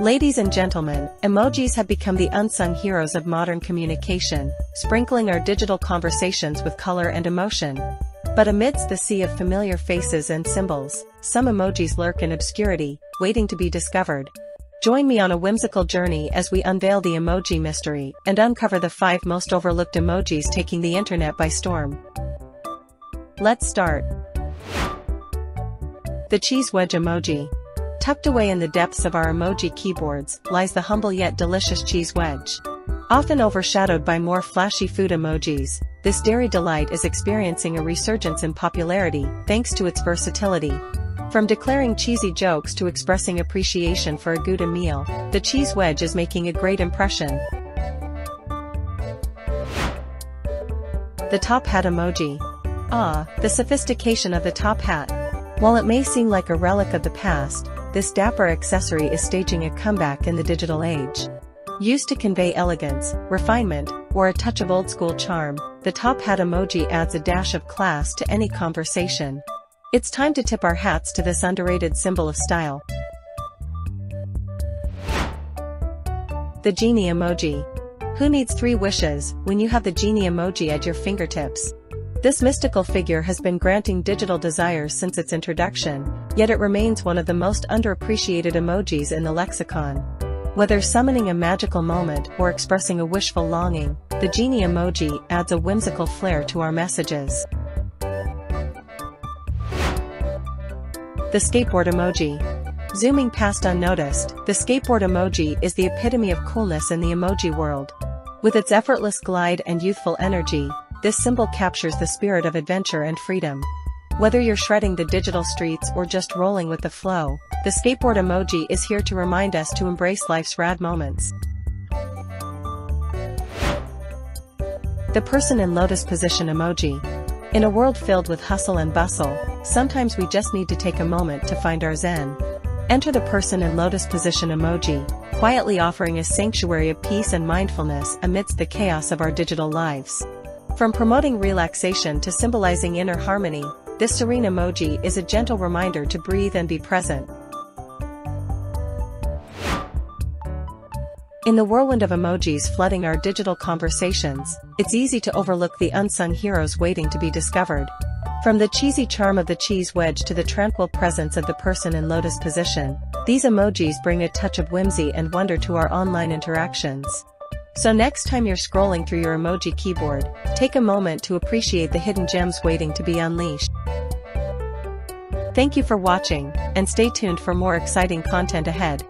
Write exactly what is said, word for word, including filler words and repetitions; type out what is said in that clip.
Ladies and gentlemen, emojis have become the unsung heroes of modern communication, sprinkling our digital conversations with color and emotion. But amidst the sea of familiar faces and symbols, some emojis lurk in obscurity, waiting to be discovered. Join me on a whimsical journey as we unveil the emoji mystery and uncover the five most overlooked emojis taking the internet by storm. Let's start. The cheese wedge emoji. Tucked away in the depths of our emoji keyboards lies the humble yet delicious cheese wedge. Often overshadowed by more flashy food emojis, this dairy delight is experiencing a resurgence in popularity thanks to its versatility. From declaring cheesy jokes to expressing appreciation for a good meal, the cheese wedge is making a great impression. The top hat emoji. Ah, the sophistication of the top hat. While it may seem like a relic of the past, this dapper accessory is staging a comeback in the digital age. Used to convey elegance, refinement, or a touch of old-school charm, the top hat emoji adds a dash of class to any conversation. It's time to tip our hats to this underrated symbol of style. The genie emoji. Who needs three wishes when you have the genie emoji at your fingertips? This mystical figure has been granting digital desires since its introduction, yet it remains one of the most underappreciated emojis in the lexicon. Whether summoning a magical moment or expressing a wishful longing, the genie emoji adds a whimsical flair to our messages. The skateboard emoji. Zooming past unnoticed, the skateboard emoji is the epitome of coolness in the emoji world. With its effortless glide and youthful energy, this symbol captures the spirit of adventure and freedom. Whether you're shredding the digital streets or just rolling with the flow, the skateboard emoji is here to remind us to embrace life's rad moments. The person in lotus position emoji. In a world filled with hustle and bustle, sometimes we just need to take a moment to find our zen. Enter the person in lotus position emoji, quietly offering a sanctuary of peace and mindfulness amidst the chaos of our digital lives. From promoting relaxation to symbolizing inner harmony, this serene emoji is a gentle reminder to breathe and be present. In the whirlwind of emojis flooding our digital conversations, it's easy to overlook the unsung heroes waiting to be discovered. From the cheesy charm of the cheese wedge to the tranquil presence of the person in lotus position, these emojis bring a touch of whimsy and wonder to our online interactions. So next time you're scrolling through your emoji keyboard, take a moment to appreciate the hidden gems waiting to be unleashed. Thank you for watching, and stay tuned for more exciting content ahead.